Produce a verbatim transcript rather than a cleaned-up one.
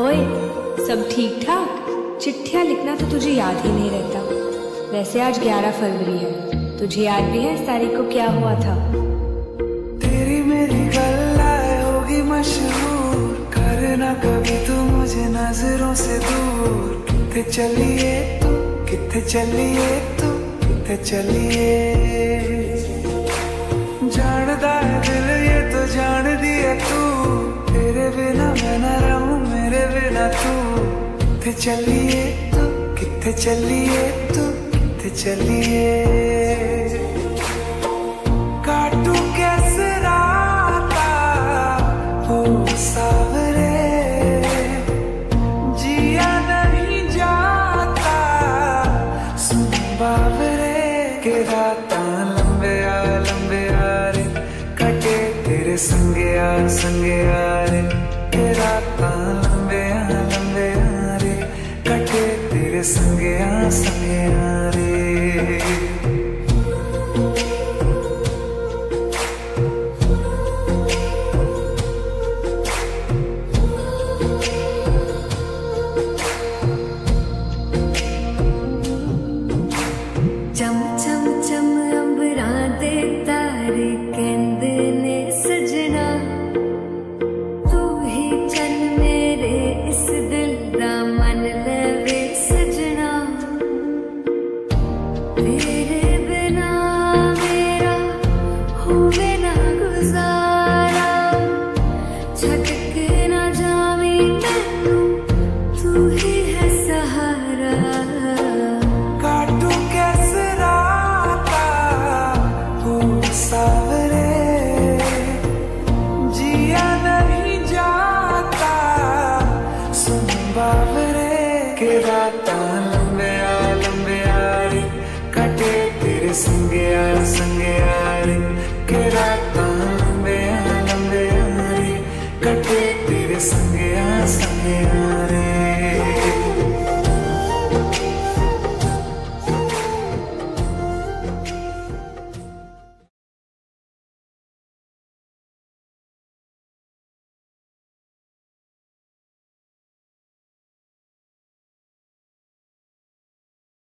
ओए, सब ठीक ठाक? चिट्ठियां लिखना तो तुझे याद ही नहीं रहता। वैसे आज ग्यारह फरवरी है, तुझे याद भी है इस तारीख को क्या हुआ था? तेरी मेरी गल्लाएं होगी मशहूर, करना कभी तू मुझे नजरों से दूर। कितने चलिए तू, कितने चलिए तू, कितने चलिए। जानदा है दिल ये तो जान दिया तू, तेरे बिना मैं न रहूं, मेरे बिना तू। कितने चलिए तू, कितने चलिए तू, कितने चलिए। काटू कैसे राता हो सावरे, जिया नहीं जाता सुन बावरे। के राता लंबे आ लंबे आ रे, कटे तेरे संगे आ संगे आ रे। के राता लंबे आ लंबे आ रे, कटे तेरे संगे आ संगे आ रे। संगे आ संगे आ रे।